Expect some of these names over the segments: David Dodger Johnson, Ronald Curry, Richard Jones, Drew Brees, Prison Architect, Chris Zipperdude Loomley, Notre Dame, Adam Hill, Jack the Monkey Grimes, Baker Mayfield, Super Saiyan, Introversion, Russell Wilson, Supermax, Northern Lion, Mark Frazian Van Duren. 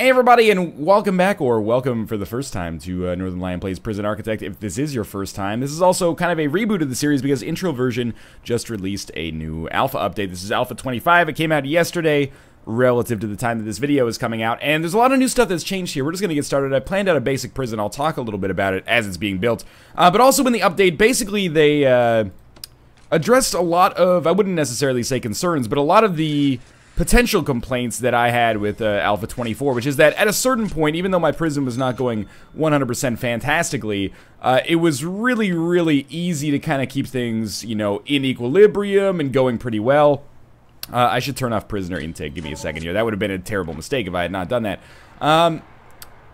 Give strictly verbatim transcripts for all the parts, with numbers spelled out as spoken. Hey everybody, and welcome back, or welcome for the first time, to uh, Northern Lion Plays Prison Architect. If this is your first time, this is also kind of a reboot of the series because Introversion just released a new alpha update. This is Alpha twenty-five. It came out yesterday relative to the time that this video is coming out, and there's a lot of new stuff that's changed here. We're just going to get started. I planned out a basic prison. I'll talk a little bit about it as it's being built, uh, but also in the update, basically they uh, addressed a lot of, I wouldn't necessarily say concerns, but a lot of the potential complaints that I had with uh, Alpha twenty-four, which is that at a certain point, even though my prison was not going one hundred percent fantastically, uh, it was really, really easy to kind of keep things, you know, in equilibrium and going pretty well. Uh, I should turn off prisoner intake. Give me a second here. That would have been a terrible mistake if I had not done that. Um...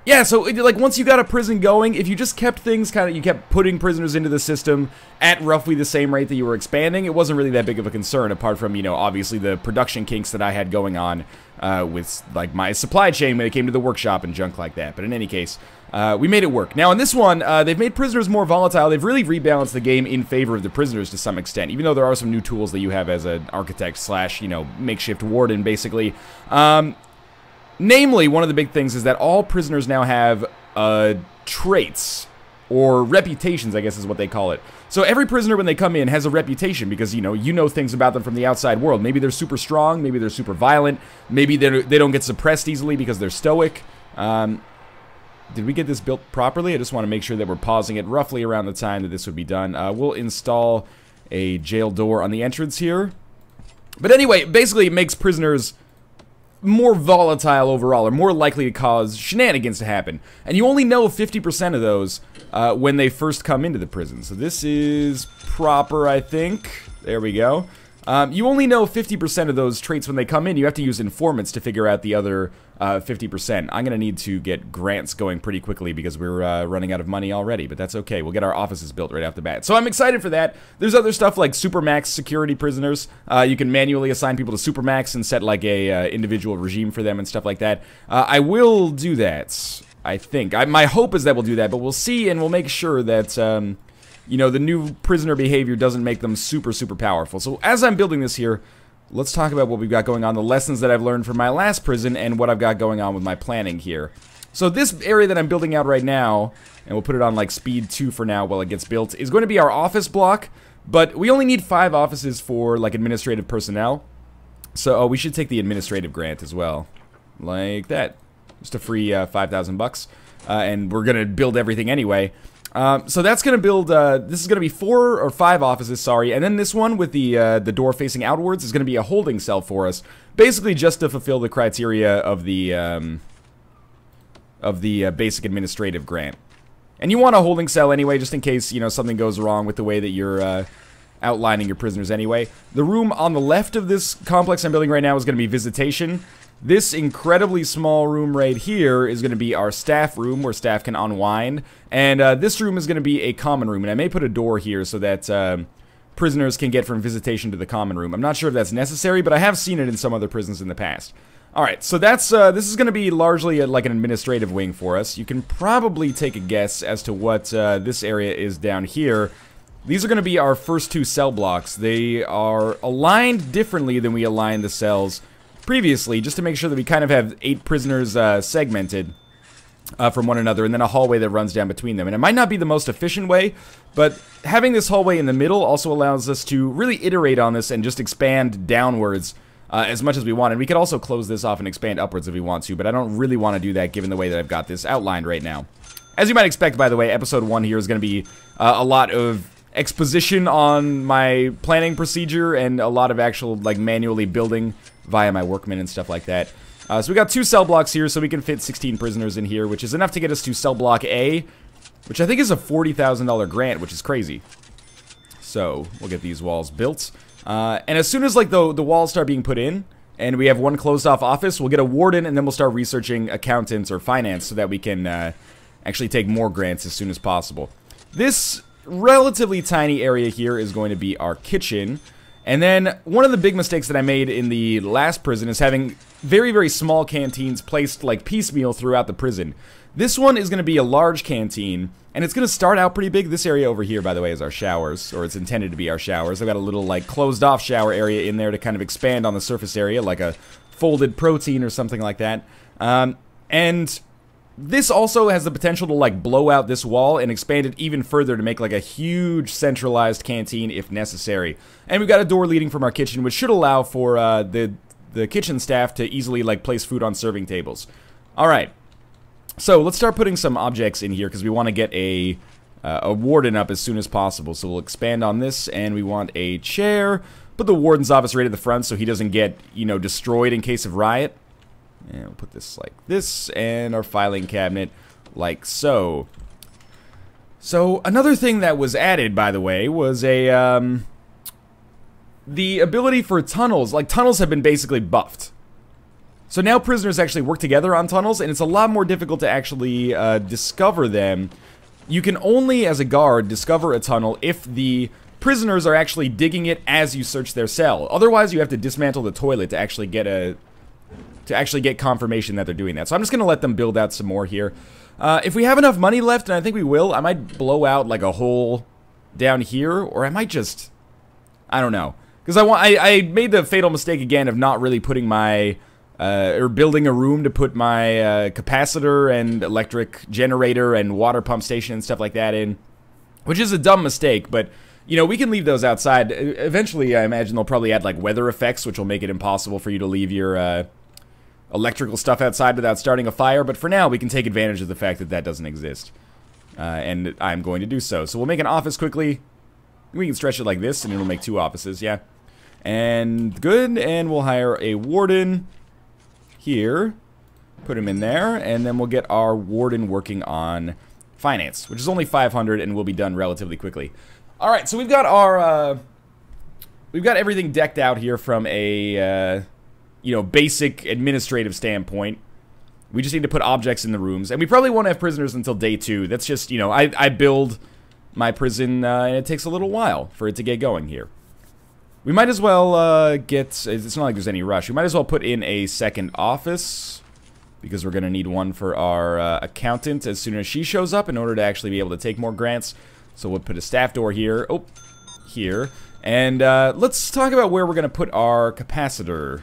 Yeah, so, it, like, once you got a prison going, if you just kept things kind of, you kept putting prisoners into the system at roughly the same rate that you were expanding, it wasn't really that big of a concern, apart from, you know, obviously the production kinks that I had going on uh, with, like, my supply chain when it came to the workshop and junk like that. But in any case, uh, we made it work. Now, in this one, uh, they've made prisoners more volatile. They've really rebalanced the game in favor of the prisoners to some extent, even though there are some new tools that you have as an architect slash, you know, makeshift warden, basically. Um... Namely, one of the big things is that all prisoners now have uh, traits, or reputations, I guess is what they call it. So every prisoner when they come in has a reputation because, you know, you know things about them from the outside world. Maybe they're super strong, maybe they're super violent, maybe they don't get suppressed easily because they're stoic. Um, did we get this built properly? I just want to make sure that we're pausing it roughly around the time that this would be done. Uh, we'll install a jail door on the entrance here. But anyway, basically it makes prisoners more volatile overall, or more likely to cause shenanigans to happen. And you only know fifty percent of those uh, when they first come into the prison. So this is proper, I think. There we go. Um, you only know fifty percent of those traits when they come in. You have to use informants to figure out the other uh, fifty percent. I'm going to need to get grants going pretty quickly because we're uh, running out of money already, but that's okay. We'll get our offices built right off the bat. So I'm excited for that. There's other stuff like Supermax security prisoners. Uh, you can manually assign people to Supermax and set like a uh, individual regime for them and stuff like that. Uh, I will do that, I think. I, my hope is that we'll do that, but we'll see, and we'll make sure that Um, you know, the new prisoner behavior doesn't make them super, super powerful. So as I'm building this here, let's talk about what we've got going on, the lessons that I've learned from my last prison, and what I've got going on with my planning here. So this area that I'm building out right now, and we'll put it on like speed two for now while it gets built, is going to be our office block, but we only need five offices for like administrative personnel. So oh, we should take the administrative grant as well, like that. Just a free uh, five thousand bucks, uh, and we're going to build everything anyway. Um, so that's going to build, uh, this is going to be four or five offices, sorry, and then this one with the uh, the door facing outwards is going to be a holding cell for us, basically just to fulfill the criteria of the, um, of the uh, basic administrative grant. And you want a holding cell anyway, just in case, you know, something goes wrong with the way that you're uh, outlining your prisoners anyway. The room on the left of this complex I'm building right now is going to be visitation. This incredibly small room right here is going to be our staff room, where staff can unwind. And uh, this room is going to be a common room, and I may put a door here so that um, prisoners can get from visitation to the common room. I'm not sure if that's necessary, but I have seen it in some other prisons in the past. Alright, so that's uh, this is going to be largely a, like an administrative wing for us. You can probably take a guess as to what uh, this area is down here. These are going to be our first two cell blocks. They are aligned differently than we aligned the cells previously, just to make sure that we kind of have eight prisoners uh, segmented uh, from one another, and then a hallway that runs down between them. And it might not be the most efficient way, but having this hallway in the middle also allows us to really iterate on this and just expand downwards uh, as much as we want. And we could also close this off and expand upwards if we want to, but I don't really want to do that given the way that I've got this outlined right now. As you might expect, by the way, episode one here is going to be uh, a lot of exposition on my planning procedure and a lot of actual, like, manually building via my workmen and stuff like that. Uh, so we got two cell blocks here, so we can fit sixteen prisoners in here, which is enough to get us to cell block A, which I think is a forty thousand dollar grant, which is crazy. So we'll get these walls built. Uh, and as soon as, like, the, the walls start being put in, and we have one closed-off office, we'll get a warden, and then we'll start researching accountants or finance so that we can uh, actually take more grants as soon as possible. This relatively tiny area here is going to be our kitchen. And then one of the big mistakes that I made in the last prison is having very, very small canteens placed like piecemeal throughout the prison. This one is going to be a large canteen, and it's going to start out pretty big. This area over here, by the way, is our showers, or it's intended to be our showers. I've got a little like closed off shower area in there to kind of expand on the surface area like a folded protein or something like that. Um, And this also has the potential to like blow out this wall and expand it even further to make like a huge centralized canteen if necessary. And we've got a door leading from our kitchen, which should allow for uh, the the kitchen staff to easily like place food on serving tables. All right, so let's start putting some objects in here because we want to get a uh, a warden up as soon as possible. So we'll expand on this, and we want a chair. Put the warden's office right at the front so he doesn't get, you know, destroyed in case of riot. And we'll put this like this, and our filing cabinet like so. So another thing that was added, by the way, was a um, the ability for tunnels. Like, tunnels have been basically buffed. So now prisoners actually work together on tunnels, and it's a lot more difficult to actually uh, discover them. You can only, as a guard, discover a tunnel if the prisoners are actually digging it as you search their cell. Otherwise, you have to dismantle the toilet to actually get a... to actually get confirmation that they're doing that. So I'm just going to let them build out some more here. Uh, if we have enough money left, and I think we will, I might blow out like a hole down here, or I might just... I don't know. Because I, want, I, I made the fatal mistake again of not really putting my... Uh, or building a room to put my uh, capacitor and electric generator and water pump station and stuff like that in. Which is a dumb mistake, but... You know, we can leave those outside. Eventually, I imagine they'll probably add, like, weather effects, which will make it impossible for you to leave your, uh, electrical stuff outside without starting a fire. But for now, we can take advantage of the fact that that doesn't exist. Uh, and I'm going to do so. So we'll make an office quickly. We can stretch it like this, and it'll make two offices, yeah. And good, and we'll hire a warden here. Put him in there, and then we'll get our warden working on finance, which is only five hundred, and we'll be done relatively quickly. All right, so we've got our uh, we've got everything decked out here from a uh, you know, basic administrative standpoint. We just need to put objects in the rooms, and we probably won't have prisoners until day two. That's just, you know, I I build my prison uh, and it takes a little while for it to get going here. We might as well uh, get. It's not like there's any rush. We might as well put in a second office because we're gonna need one for our uh, accountant as soon as she shows up in order to actually be able to take more grants. So we'll put a staff door here. Oh, here. And uh, let's talk about where we're going to put our capacitor.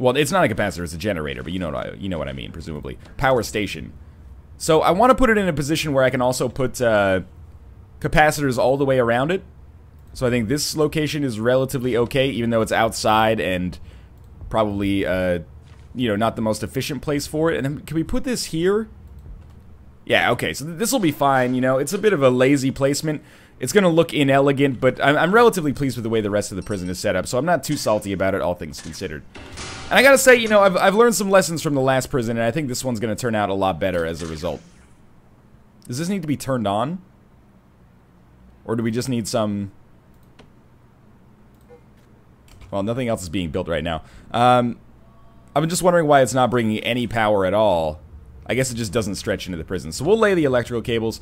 Well, it's not a capacitor, it's a generator, but you know what I, you know what I mean, presumably. Power station. So I want to put it in a position where I can also put uh, capacitors all the way around it. So I think this location is relatively okay, even though it's outside and probably uh, you know, not the most efficient place for it. And then can we put this here? Yeah, okay, so this will be fine, you know, it's a bit of a lazy placement. It's going to look inelegant, but I'm, I'm relatively pleased with the way the rest of the prison is set up, so I'm not too salty about it, all things considered. And I gotta say, you know, I've, I've learned some lessons from the last prison, and I think this one's going to turn out a lot better as a result. Does this need to be turned on? Or do we just need some... Well, nothing else is being built right now. Um, I'm just wondering why it's not bringing any power at all. I guess it just doesn't stretch into the prison. So we'll lay the electrical cables.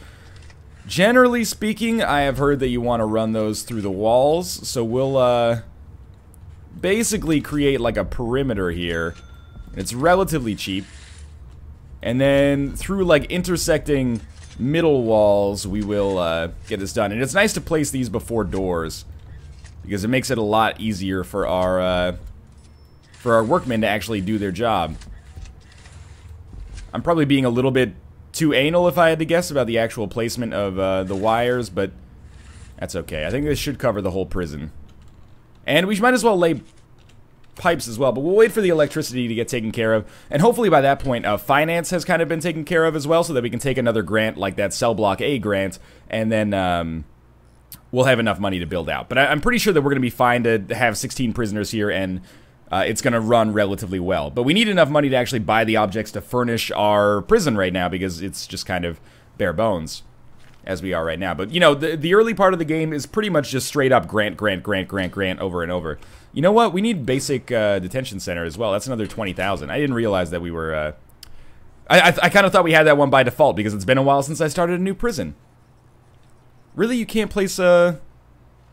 Generally speaking, I have heard that you want to run those through the walls. So we'll uh, basically create like a perimeter here. It's relatively cheap. And then through like intersecting middle walls, we will uh, get this done. And it's nice to place these before doors because it makes it a lot easier for our uh, for our workmen to actually do their job. I'm probably being a little bit too anal if I had to guess about the actual placement of uh, the wires, but that's okay. I think this should cover the whole prison. And we might as well lay pipes as well, but we'll wait for the electricity to get taken care of. And hopefully by that point, uh, finance has kind of been taken care of as well, so that we can take another grant like that Cell Block A grant, and then um, we'll have enough money to build out. But I I'm pretty sure that we're going to be fine to have sixteen prisoners here, and... Uh, it's going to run relatively well. But we need enough money to actually buy the objects to furnish our prison right now, because it's just kind of bare bones as we are right now. But, you know, the, the early part of the game is pretty much just straight up grant, grant, grant, grant, grant over and over. You know what? We need basic uh, detention center as well. That's another twenty thousand. I didn't realize that we were... Uh... I, I, I kind of thought we had that one by default because it's been a while since I started a new prison. Really, you can't place a...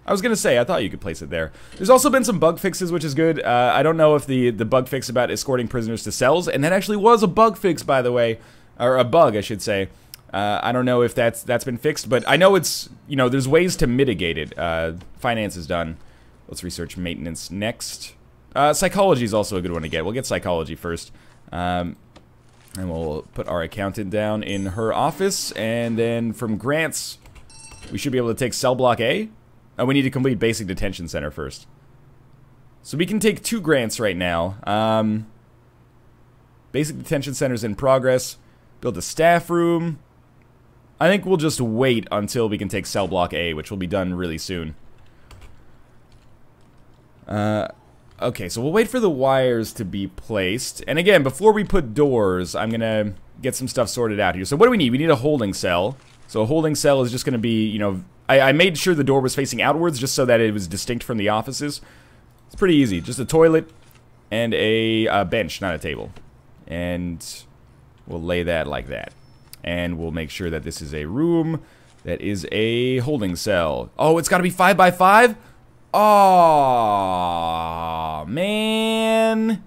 I was going to say, I thought you could place it there. There's also been some bug fixes, which is good. Uh, I don't know if the, the bug fix about escorting prisoners to cells, and that actually was a bug fix, by the way. Or a bug, I should say. Uh, I don't know if that's that's been fixed, but I know it's, you know, there's ways to mitigate it. Uh, finance is done. Let's research maintenance next. Uh, psychology is also a good one to get. We'll get psychology first. Um, And we'll put our accountant down in her office, and then from grants, we should be able to take cell block A. Oh, we need to complete basic detention center first. So we can take two grants right now. Um, basic detention center's in progress. Build a staff room. I think we'll just wait until we can take cell block A, which will be done really soon. Uh... Okay, so we'll wait for the wires to be placed. And again, before we put doors, I'm gonna get some stuff sorted out here. So what do we need? We need a holding cell. So a holding cell is just gonna be, you know... I, I made sure the door was facing outwards just so that it was distinct from the offices. It's pretty easy. Just a toilet and a uh, bench, not a table. And we'll lay that like that. And we'll make sure that this is a room that is a holding cell. Oh, it's gotta be five by five? Aww, man.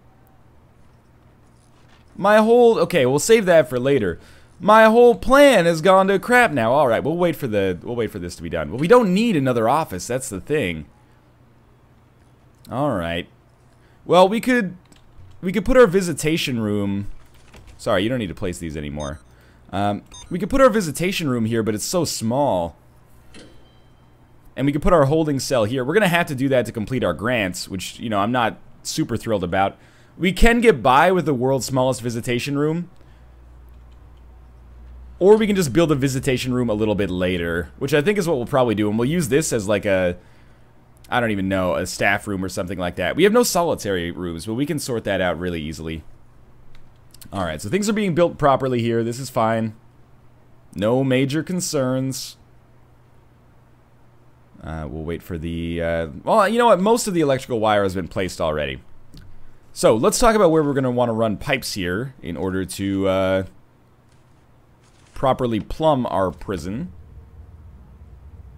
My whole... Okay, we'll save that for later. My whole plan has gone to crap now. Alright, we'll wait for the... We'll wait for this to be done. Well, we don't need another office. That's the thing. Alright. Well, we could... We could put our visitation room... Sorry, you don't need to place these anymore. Um, we could put our visitation room here, but it's so small. And we can put our holding cell here. We're going to have to do that to complete our grants, which, you know, I'm not super thrilled about. We can get by with the world's smallest visitation room. Or we can just build a visitation room a little bit later, which I think is what we'll probably do. And we'll use this as like a, I don't even know, a staff room or something like that. We have no solitary rooms, but we can sort that out really easily. Alright, so things are being built properly here. This is fine. No major concerns. Uh, we'll wait for the, uh, well, you know what, most of the electrical wire has been placed already. So, let's talk about where we're going to want to run pipes here in order to, uh, properly plumb our prison.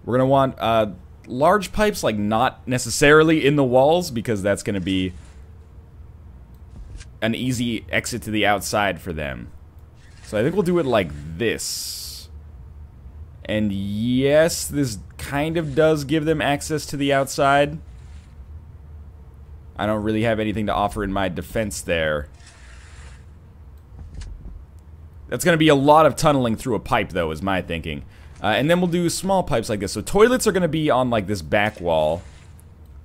We're going to want, uh, large pipes, like, not necessarily in the walls, because that's going to be an easy exit to the outside for them. So I think we'll do it like this. And yes, this kind of does give them access to the outside. I don't really have anything to offer in my defense there. That's going to be a lot of tunneling through a pipe, though, is my thinking. Uh, and then we'll do small pipes like this. So toilets are going to be on, like, this back wall.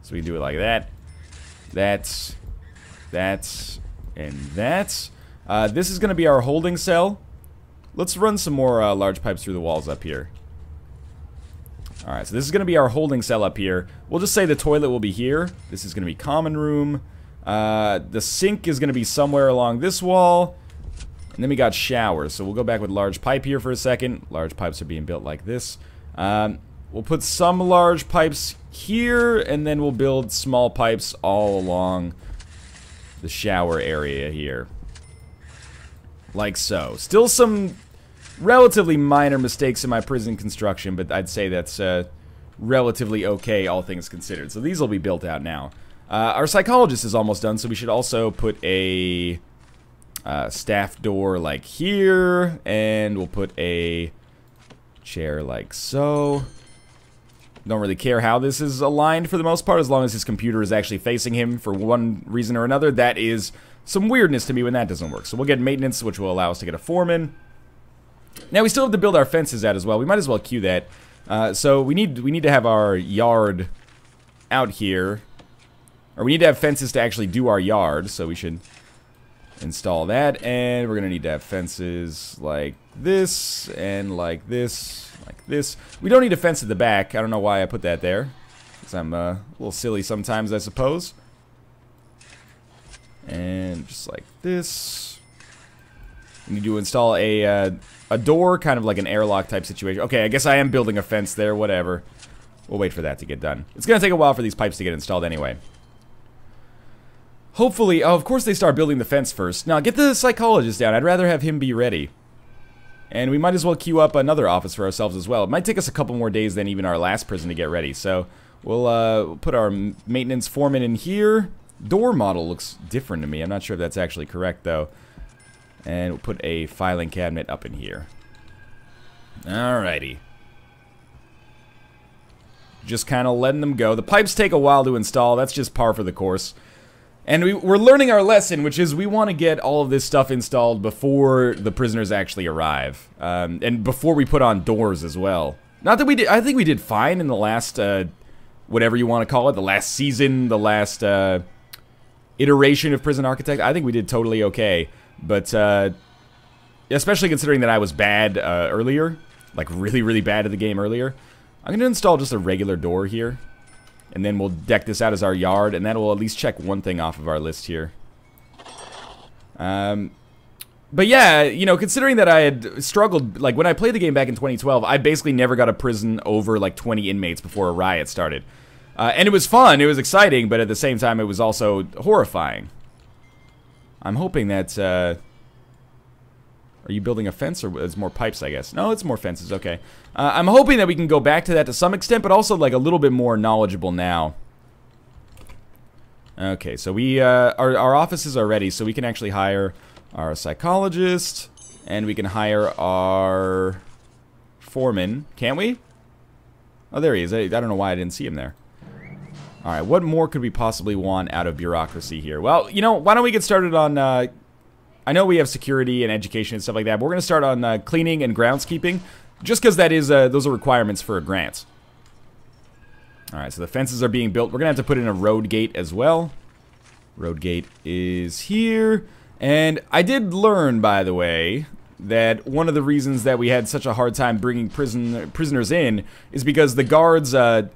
So we can do it like that. That's... That's... And that's... Uh, this is going to be our holding cell. Let's run some more uh, large pipes through the walls up here. Alright, so this is going to be our holding cell up here. We'll just say the toilet will be here. This is going to be common room. Uh, the sink is going to be somewhere along this wall. And then we got showers. So we'll go back with large pipe here for a second. Large pipes are being built like this. Um, we'll put some large pipes here. And then we'll build small pipes all along the shower area here. Like so. Still some... relatively minor mistakes in my prison construction, but I'd say that's uh, relatively okay, all things considered. So these will be built out now. Uh, our psychologist is almost done, so we should also put a uh, staff door like here, and we'll put a chair like so. Don't really care how this is aligned for the most part, as long as his computer is actually facing him for one reason or another. That is some weirdness to me when that doesn't work. So we'll get maintenance, which will allow us to get a foreman. Now we still have to build our fences out as well. We might as well queue that. Uh, so we need we need to have our yard out here, or we need to have fences to actually do our yard. So we should install that, and we're gonna need to have fences like this and like this, like this. We don't need a fence at the back. I don't know why I put that there, because I'm uh, a little silly sometimes, I suppose. And just like this, we need to install a. Uh, A door, kind of like an airlock type situation. Okay, I guess I am building a fence there, whatever. We'll wait for that to get done. It's gonna take a while for these pipes to get installed anyway. Hopefully, oh, of course they start building the fence first. Now, get the psychologist down. I'd rather have him be ready. And we might as well queue up another office for ourselves as well. It might take us a couple more days than even our last prison to get ready. So, we'll uh, put our maintenance foreman in here. Door model looks different to me. I'm not sure if that's actually correct, though. And we'll put a filing cabinet up in here. Alrighty. Just kind of letting them go. The pipes take a while to install. That's just par for the course. And we, we're learning our lesson, which is we want to get all of this stuff installed before the prisoners actually arrive. Um, and before we put on doors as well. Not that we did, I think we did fine in the last, uh, whatever you want to call it, the last season, the last, uh, iteration of Prison Architect. I think we did totally okay. But, uh, especially considering that I was bad, uh, earlier. Like, really, really bad at the game earlier. I'm going to install just a regular door here. And then we'll deck this out as our yard, and that will at least check one thing off of our list here. Um, but yeah, you know, considering that I had struggled, like when I played the game back in twenty twelve, I basically never got a prison over like twenty inmates before a riot started. Uh, and it was fun, it was exciting, but at the same time it was also horrifying. I'm hoping that, uh... Are you building a fence, or it's more pipes, I guess? No, it's more fences, okay. Uh, I'm hoping that we can go back to that to some extent, but also, like, a little bit more knowledgeable now. Okay, so we, uh, our, our offices are ready, so we can actually hire our psychologist, and we can hire our foreman. Can't we? Oh, there he is. I, I don't know why I didn't see him there. Alright, what more could we possibly want out of bureaucracy here? Well, you know, why don't we get started on, uh... I know we have security and education and stuff like that, but we're going to start on uh, cleaning and groundskeeping, just because that is uh, those are requirements for a grant. All right, so the fences are being built. We're going to have to put in a road gate as well. Road gate is here. And I did learn, by the way, that one of the reasons that we had such a hard time bringing prison prisoners in is because the guards uh,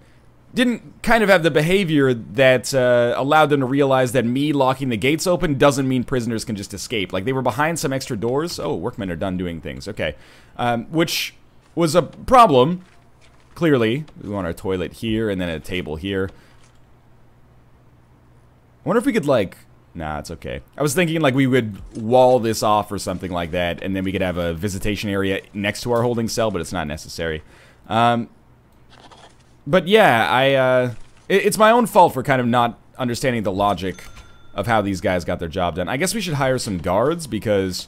didn't kind of have the behavior that uh, allowed them to realize that me locking the gates open doesn't mean prisoners can just escape. Like, they were behind some extra doors. Oh, workmen are done doing things. Okay. Um, which was a problem, clearly. We want our toilet here and then a table here. I wonder if we could, like... Nah, it's okay. I was thinking, like, we would wall this off or something like that, and then we could have a visitation area next to our holding cell, but it's not necessary. Um... But yeah, I, uh, it, it's my own fault for kind of not understanding the logic of how these guys got their job done. I guess we should hire some guards, because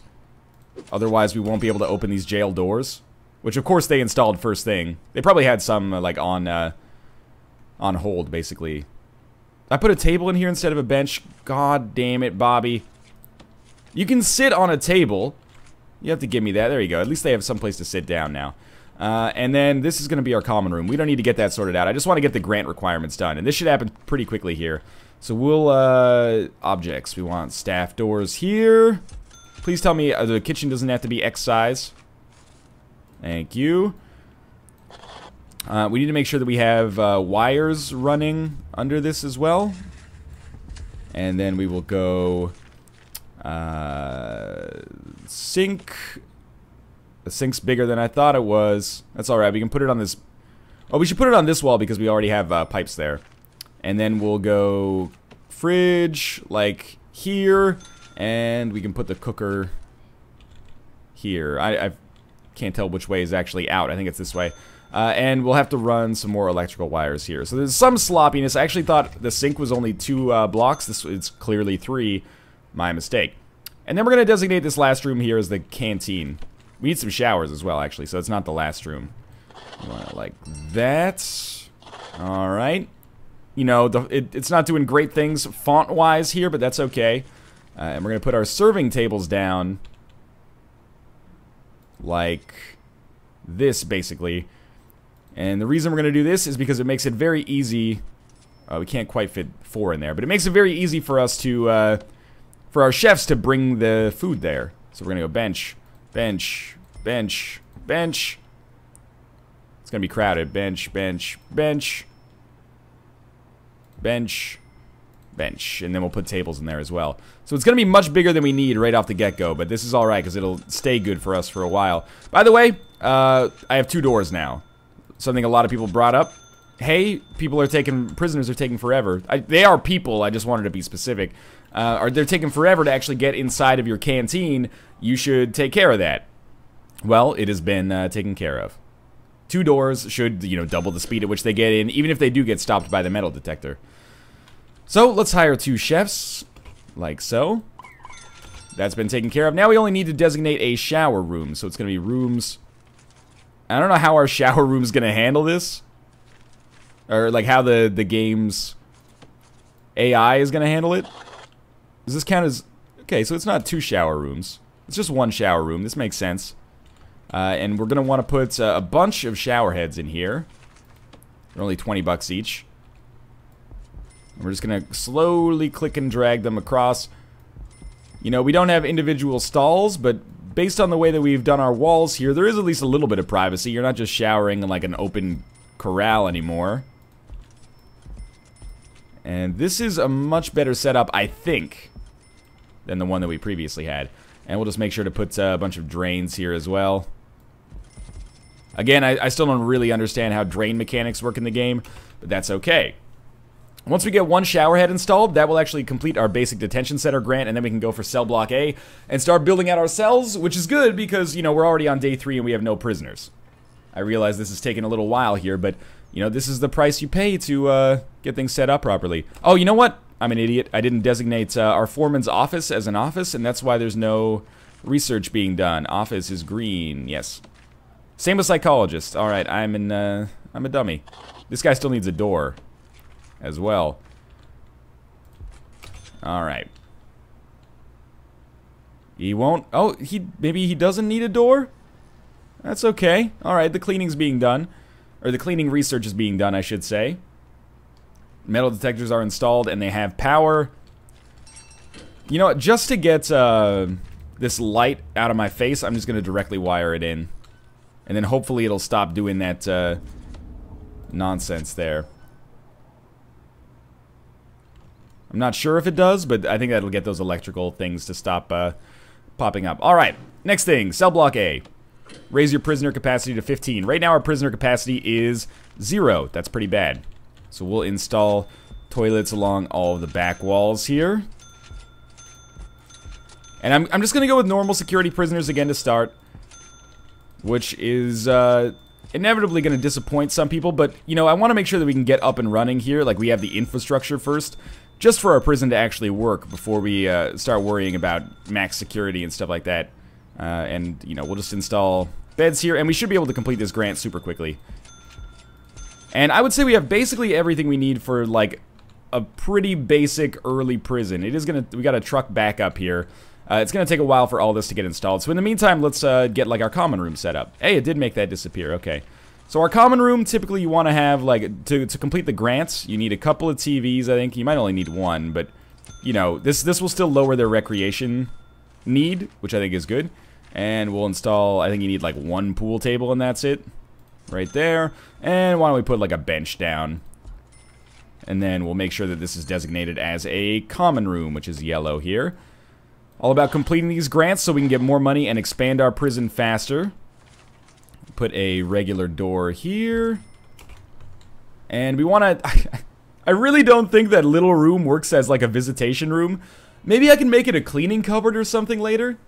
otherwise we won't be able to open these jail doors. Which, of course, they installed first thing. They probably had some, uh, like, on, uh, on hold, basically. I put a table in here instead of a bench. God damn it, Bobby. You can sit on a table. You have to give me that. There you go. At least they have someplace to sit down now. Uh, and then this is going to be our common room. We don't need to get that sorted out. I just want to get the grant requirements done. And this should happen pretty quickly here. So we'll, uh, objects. We want staff doors here. Please tell me uh, the kitchen doesn't have to be X size. Thank you. Uh, we need to make sure that we have uh, wires running under this as well. And then we will go uh, sink... The sink's bigger than I thought it was. That's alright, we can put it on this... Oh, we should put it on this wall because we already have uh, pipes there. And then we'll go fridge, like, here. And we can put the cooker here. I, I can't tell which way is actually out. I think it's this way. Uh, and we'll have to run some more electrical wires here. So there's some sloppiness. I actually thought the sink was only two uh, blocks. This it's clearly three. My mistake. And then we're going to designate this last room here as the canteen. We need some showers as well, actually, so it's not the last room. You want it like that. Alright. You know, the, it, it's not doing great things font-wise here, but that's okay. Uh, and we're going to put our serving tables down. Like this, basically. And the reason we're going to do this is because it makes it very easy... Uh, we can't quite fit four in there, but it makes it very easy for us to... Uh, for our chefs to bring the food there. So we're going to go bench... Bench, bench, bench. It's gonna be crowded. Bench, bench, bench. Bench, bench. And then we'll put tables in there as well. So it's gonna be much bigger than we need right off the get-go, but this is alright because it'll stay good for us for a while. By the way, uh, I have two doors now. Something a lot of people brought up. Hey, people are taking, prisoners are taking forever. I, they are people, I just wanted to be specific. Uh, or they're taking forever to actually get inside of your canteen. You should take care of that. Well, it has been uh, taken care of. Two doors should, you know, double the speed at which they get in, even if they do get stopped by the metal detector. So, let's hire two chefs. Like so. That's been taken care of. Now we only need to designate a shower room, so it's going to be rooms... I don't know how our shower room's going to handle this. Or, like, how the, the game's A I is going to handle it. Does this count as... Okay, so it's not two shower rooms. It's just one shower room. This makes sense. Uh, and we're going to want to put uh, a bunch of shower heads in here. They're only twenty bucks each. And we're just going to slowly click and drag them across. You know, we don't have individual stalls, but based on the way that we've done our walls here, there is at least a little bit of privacy. You're not just showering in like an open corral anymore. And this is a much better setup, I think, than the one that we previously had. And we'll just make sure to put uh, a bunch of drains here as well. Again, I, I still don't really understand how drain mechanics work in the game, but that's okay. Once we get one shower head installed, that will actually complete our basic detention center grant, and then we can go for cell block A and start building out our cells, which is good because, you know, we're already on day three and we have no prisoners. I realize this is taking a little while here, but, you know, this is the price you pay to uh, get things set up properly. Oh, you know what? I'm an idiot. I didn't designate uh, our foreman's office as an office, and that's why there's no research being done. Office is green, yes. Same with psychologist. All right, I'm in. Uh, I'm a dummy. This guy still needs a door, as well. All right. He won't. Oh, he maybe he doesn't need a door. That's okay. All right, the cleaning's being done, or the cleaning research is being done, I should say. Metal detectors are installed, and they have power. You know what? Just to get uh, this light out of my face, I'm just going to directly wire it in. And then hopefully it'll stop doing that uh, nonsense there. I'm not sure if it does, but I think that'll get those electrical things to stop uh, popping up. All right. Next thing. Cell block A. Raise your prisoner capacity to fifteen. Right now our prisoner capacity is zero. That's pretty bad. So we'll install toilets along all of the back walls here. And I'm, I'm just going to go with normal security prisoners again to start. Which is uh, inevitably going to disappoint some people. But, you know, I want to make sure that we can get up and running here. Like, we have the infrastructure first. Just for our prison to actually work before we uh, start worrying about max security and stuff like that. Uh, and, you know, we'll just install beds here. And we should be able to complete this grant super quickly. And I would say we have basically everything we need for, like, a pretty basic early prison. It is gonna... we gotta truck back up here. Uh, it's gonna take a while for all this to get installed. So in the meantime, let's uh, get, like, our common room set up. Hey, it did make that disappear. Okay. So our common room, typically you want to have, like, to, to complete the grants, you need a couple of T Vs, I think. You might only need one, but, you know, this, this will still lower their recreation need, which I think is good. And we'll install... I think you need, like, one pool table and that's it. Right there. And why don't we put like a bench down, and then we'll make sure that this is designated as a common room, which is yellow here. All about completing these grants so we can get more money and expand our prison faster. Put a regular door here, and we want to... I really don't think that little room works as like a visitation room. Maybe I can make it a cleaning cupboard or something later.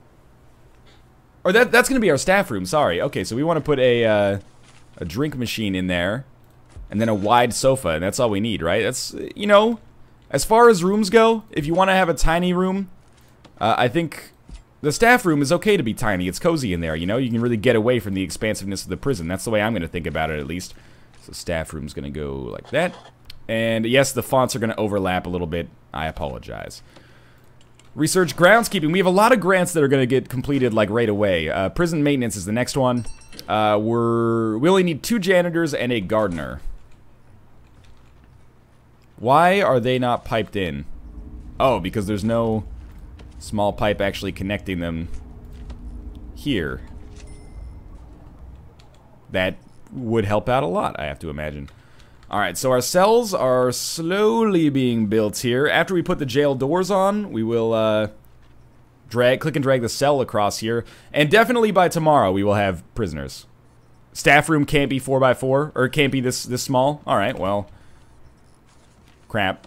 Or that that's gonna be our staff room, sorry. Okay, so we want to put a uh, a drink machine in there, and then a wide sofa, and that's all we need, right? That's, you know, as far as rooms go, if you want to have a tiny room, uh, I think the staff room is okay to be tiny. It's cozy in there, you know? You can really get away from the expansiveness of the prison. That's the way I'm going to think about it, at least. So staff room's going to go like that. And yes, the fonts are going to overlap a little bit. I apologize. Research groundskeeping. We have a lot of grants that are going to get completed, like, right away. Uh, prison maintenance is the next one. Uh, we're... we only need two janitors and a gardener. Why are they not piped in? Oh, because there's no small pipe actually connecting them here. That would help out a lot, I have to imagine. Alright, so our cells are slowly being built here. After we put the jail doors on, we will, uh... drag, click and drag the cell across here, and definitely by tomorrow we will have prisoners. Staff room can't be four by four, or can't be this this small. All right, well, crap.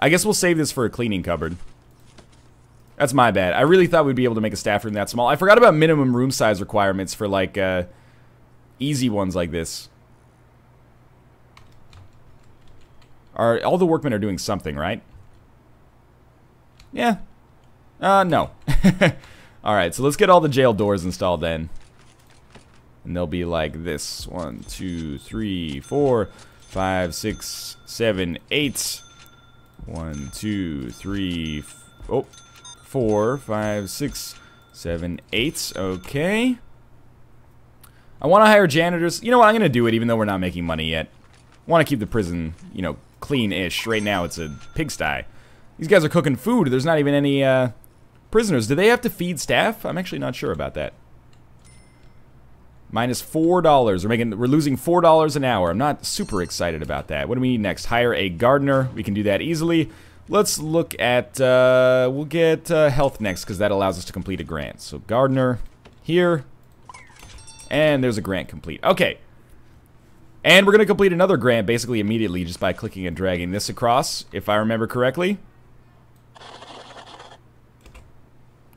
I guess we'll save this for a cleaning cupboard. That's my bad. I really thought we'd be able to make a staff room that small. I forgot about minimum room size requirements for like uh, easy ones like this. Are all the workmen are doing something, right? Yeah. Uh, no. Alright, so let's get all the jail doors installed then. And they'll be like this. One, two, three, four, five, six, seven, eight. One, two, three, f oh, four, five, six, seven, eight. Okay. I want to hire janitors. You know what? I'm going to do it even though we're not making money yet. I want to keep the prison, you know, clean-ish. Right now it's a pigsty. These guys are cooking food. There's not even any uh, prisoners. Do they have to feed staff? I'm actually not sure about that. Minus four dollars. We're making. We're losing four dollars an hour. I'm not super excited about that. What do we need next? Hire a gardener. We can do that easily. Let's look at. Uh, we'll get uh, health next because that allows us to complete a grant. So gardener here, and there's a grant complete. Okay. And we're gonna complete another grant basically immediately just by clicking and dragging this across, if I remember correctly.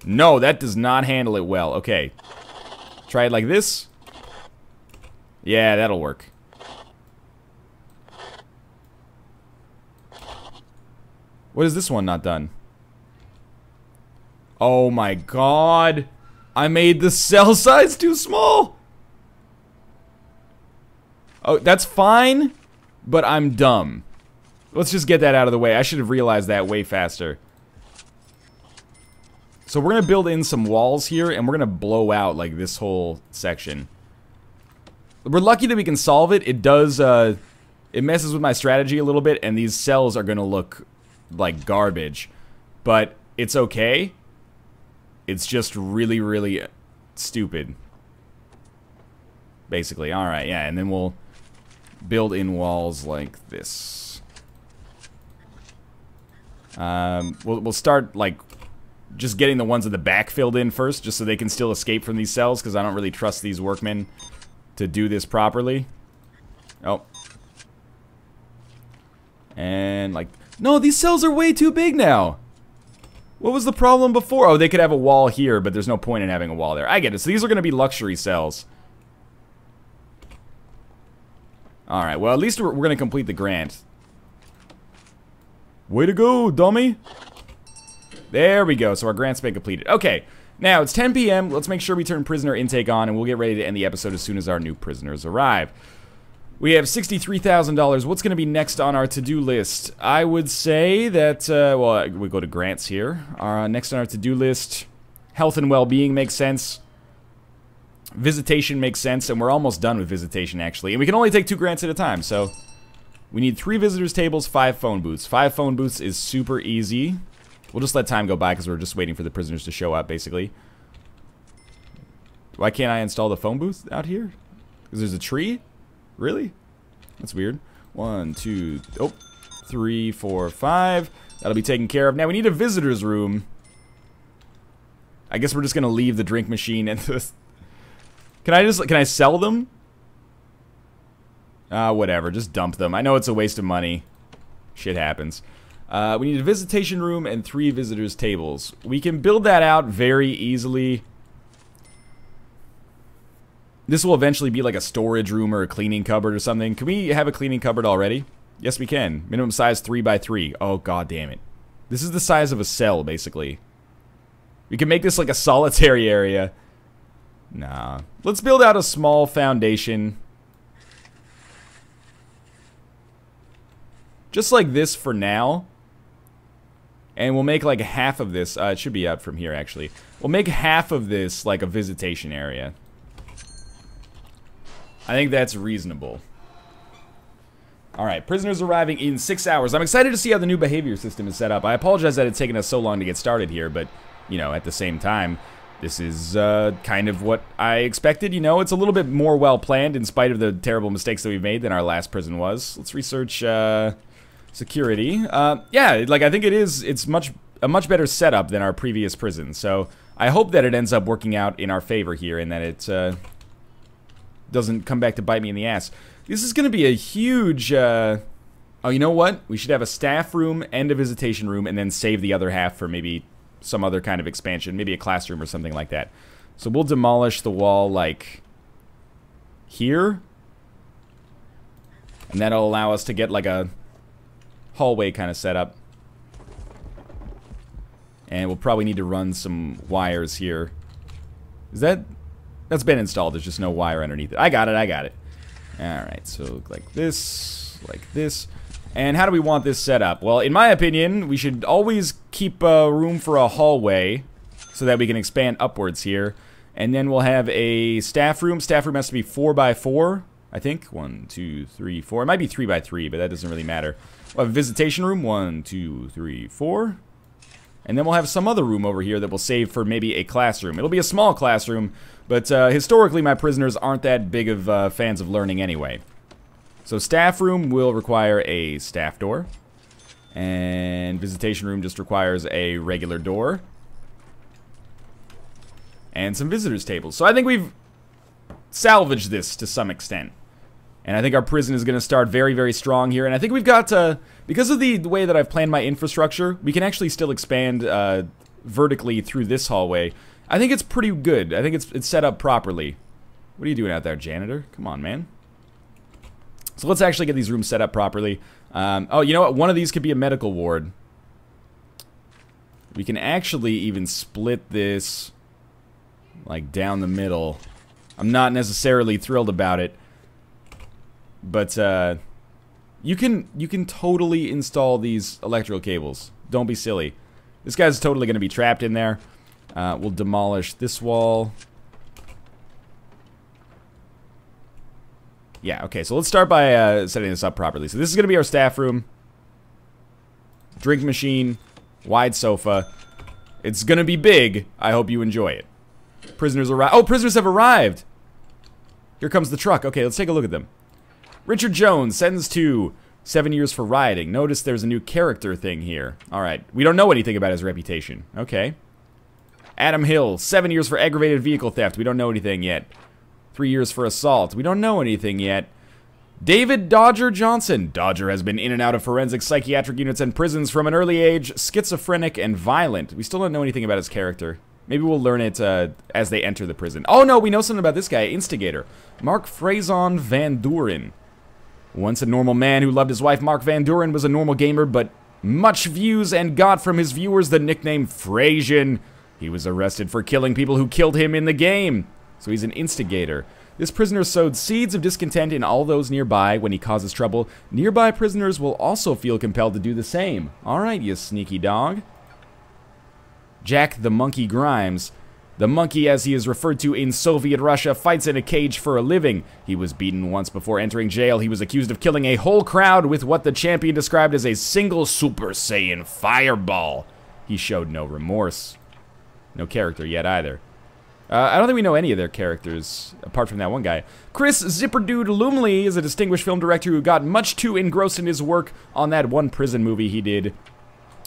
No, that does not handle it well. Okay. Try it like this. Yeah, that'll work. What is this one not done? Oh my god. I made the cell size too small. Oh, that's fine, but I'm dumb. Let's just get that out of the way. I should have realized that way faster. So we're going to build in some walls here, and we're going to blow out like this whole section. We're lucky that we can solve it. It does, uh, it messes with my strategy a little bit, and these cells are going to look like garbage. But it's okay. It's just really, really stupid. Basically, alright, yeah, and then we'll build in walls like this. Um, we'll, we'll start, like, just getting the ones at the back filled in first, just so they can still escape from these cells, because I don't really trust these workmen to do this properly. Oh. And, like, no, these cells are way too big now! What was the problem before? Oh, they could have a wall here, but there's no point in having a wall there. I get it, so these are going to be luxury cells. Alright, well, at least we're, we're going to complete the grant. Way to go, dummy! There we go, so our grant's been completed. Okay, now it's ten P M Let's make sure we turn prisoner intake on, and we'll get ready to end the episode as soon as our new prisoners arrive. We have sixty-three thousand dollars. What's going to be next on our to-do list? I would say that, uh, well, we go to grants here. Uh, next on our to-do list, health and well-being makes sense. Visitation makes sense, and we're almost done with visitation, actually. And we can only take two grants at a time, so we need three visitors tables, five phone booths. Five phone booths is super easy. We'll just let time go by because we're just waiting for the prisoners to show up, basically. Why can't I install the phone booth out here? Because there's a tree? Really? That's weird. One, two, oh, three, four, five. That'll be taken care of. Now we need a visitor's room. I guess we're just going to leave the drink machine and the... Can I just, can I sell them? Ah, uh, whatever. Just dump them. I know it's a waste of money. Shit happens. Uh, we need a visitation room and three visitors tables. We can build that out very easily. This will eventually be like a storage room or a cleaning cupboard or something. Can we have a cleaning cupboard already? Yes, we can. Minimum size three by three. Oh, god damn it. This is the size of a cell, basically. We can make this like a solitary area. Nah. Let's build out a small foundation. Just like this for now. And we'll make like half of this, uh, it should be out from here actually. We'll make half of this like a visitation area. I think that's reasonable. Alright, prisoners arriving in six hours. I'm excited to see how the new behavior system is set up. I apologize that it's taken us so long to get started here, but, you know, at the same time, this is uh, kind of what I expected, you know? It's a little bit more well-planned in spite of the terrible mistakes that we've made than our last prison was. Let's research, uh... security. Uh, yeah, like I think it is, it's much a much better setup than our previous prison, so I hope that it ends up working out in our favor here and that it uh, doesn't come back to bite me in the ass. This is going to be a huge, uh, oh, you know what? We should have a staff room and a visitation room and then save the other half for maybe some other kind of expansion, maybe a classroom or something like that. So we'll demolish the wall like here, and that'll allow us to get like a hallway kind of setup, and we'll probably need to run some wires here. Is that that's been installed? There's just no wire underneath it. I got it. I got it. All right. So like this, like this, And how do we want this set up? Well, in my opinion, we should always keep uh, room for a hallway so that we can expand upwards here. And then we'll have a staff room. Staff room has to be four by four, I think. One, two, three, four. It might be three by three, but that doesn't really matter. We'll have a visitation room. One, two, three, four. And then we'll have some other room over here that we'll save for maybe a classroom. It'll be a small classroom, but uh, historically my prisoners aren't that big of uh, fans of learning anyway. So staff room will require a staff door. And visitation room just requires a regular door. And some visitors tables. So I think we've salvaged this to some extent. And I think our prison is going to start very, very strong here. And I think we've got to, because of the way that I've planned my infrastructure, we can actually still expand uh, vertically through this hallway. I think it's pretty good. I think it's, it's set up properly. What are you doing out there, janitor? Come on, man. So let's actually get these rooms set up properly. Um, oh, you know what? One of these could be a medical ward. We can actually even split this, like, down the middle. I'm not necessarily thrilled about it. But, uh, you can, you can totally install these electrical cables. Don't be silly. This guy's totally going to be trapped in there. Uh, we'll demolish this wall. Yeah, okay, so let's start by uh, setting this up properly. So this is going to be our staff room. Drink machine. Wide sofa. It's going to be big. I hope you enjoy it. Prisoners arrive. Oh, prisoners have arrived! Here comes the truck. Okay, let's take a look at them. Richard Jones, sentenced to seven years for rioting. Notice there's a new character thing here. Alright, we don't know anything about his reputation. Okay. Adam Hill, seven years for aggravated vehicle theft. We don't know anything yet. Three years for assault. We don't know anything yet. David Dodger Johnson. Dodger has been in and out of forensic psychiatric units and prisons from an early age, schizophrenic and violent. We still don't know anything about his character. Maybe we'll learn it uh, as they enter the prison. Oh no, we know something about this guy, instigator. Mark Frazian Van Duren. Once a normal man who loved his wife, Mark Van Duren was a normal gamer, but much views and got from his viewers the nickname Frazian. He was arrested for killing people who killed him in the game. So he's an instigator. This prisoner sowed seeds of discontent in all those nearby. When he causes trouble, nearby prisoners will also feel compelled to do the same. Alright, you sneaky dog. Jack the Monkey Grimes. The monkey, as he is referred to in Soviet Russia, fights in a cage for a living. He was beaten once before entering jail. He was accused of killing a whole crowd with what the champion described as a single Super Saiyan fireball. He showed no remorse. No character yet either. Uh, I don't think we know any of their characters, apart from that one guy. Chris Zipperdude Loomley is a distinguished film director who got much too engrossed in his work on that one prison movie he did.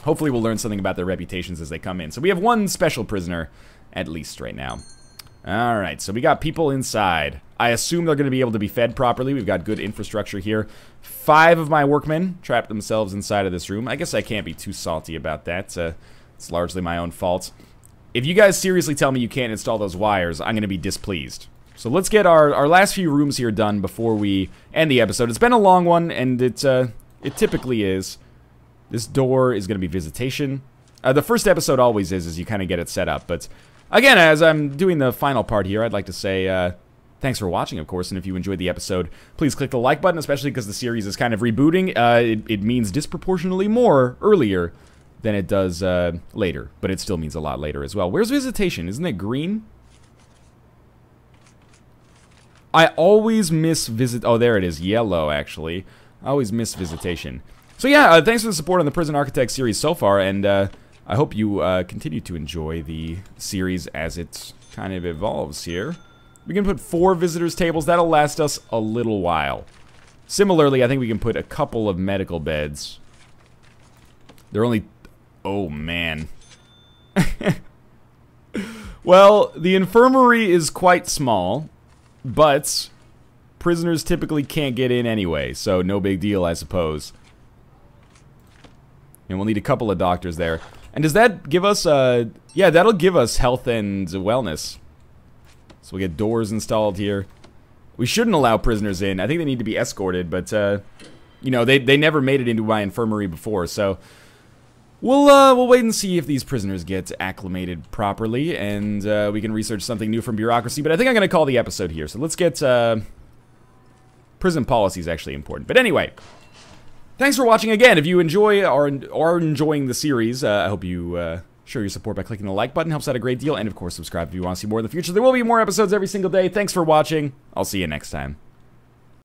Hopefully we'll learn something about their reputations as they come in. So we have one special prisoner, at least right now. Alright, so we got people inside. I assume they're going to be able to be fed properly. We've got good infrastructure here. Five of my workmen trapped themselves inside of this room. I guess I can't be too salty about that. Uh, it's largely my own fault. If you guys seriously tell me you can't install those wires, I'm going to be displeased. So let's get our, our last few rooms here done before we end the episode. It's been a long one, and it, uh, it typically is. This door is going to be visitation. Uh, the first episode always is, as you kind of get it set up. But again, as I'm doing the final part here, I'd like to say uh, thanks for watching, of course. And if you enjoyed the episode, please click the like button, especially because the series is kind of rebooting. Uh, it, it means disproportionately more earlier than it does uh, later, but it still means a lot later as well. Where's visitation? Isn't it green? I always miss visit. Oh, there it is, yellow actually. I always miss visitation. So yeah, uh, thanks for the support on the Prison Architect series so far, and uh, I hope you uh, continue to enjoy the series as it kind of evolves here. We can put four visitors tables. That'll last us a little while. Similarly, I think we can put a couple of medical beds. They're only. Oh, man. Well, the infirmary is quite small, but prisoners typically can't get in anyway, so no big deal, I suppose. And we'll need a couple of doctors there. And does that give us, uh, yeah, that'll give us health and wellness. So we'll get doors installed here. We shouldn't allow prisoners in. I think they need to be escorted, but, uh, you know, they, they never made it into my infirmary before, so... We'll, uh, we'll wait and see if these prisoners get acclimated properly, and uh, we can research something new from bureaucracy, but I think I'm going to call the episode here. So let's get, uh, prison policy is actually important. But anyway, Thanks for watching again. If you enjoy or are enjoying the series, uh, I hope you uh, show your support by clicking the like button. Helps out a great deal. And of course, subscribe if you want to see more in the future. There will be more episodes every single day. Thanks for watching. I'll see you next time.